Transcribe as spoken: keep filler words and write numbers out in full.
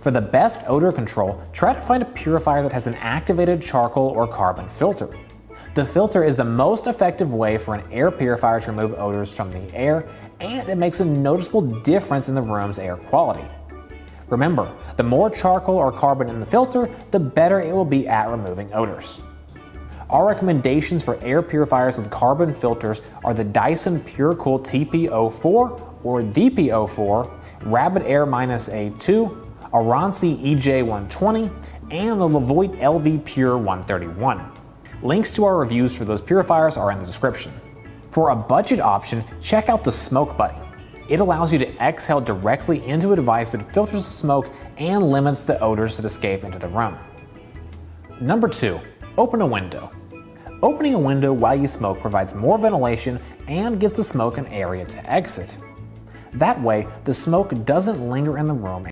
For the best odor control, try to find a purifier that has an activated charcoal or carbon filter. The filter is the most effective way for an air purifier to remove odors from the air, and it makes a noticeable difference in the room's air quality. Remember, the more charcoal or carbon in the filter, the better it will be at removing odors. Our recommendations for air purifiers with carbon filters are the Dyson Pure Cool T P oh four or D P oh four, Rabbit Air minus A two, Rabbit Air E J one twenty, and the Levoit L V Pure one thirty-one. Links to our reviews for those purifiers are in the description. For a budget option, check out the Smoke Buddy. It allows you to exhale directly into a device that filters the smoke and limits the odors that escape into the room. Number two, open a window. Opening a window while you smoke provides more ventilation and gives the smoke an area to exit. That way, the smoke doesn't linger in the room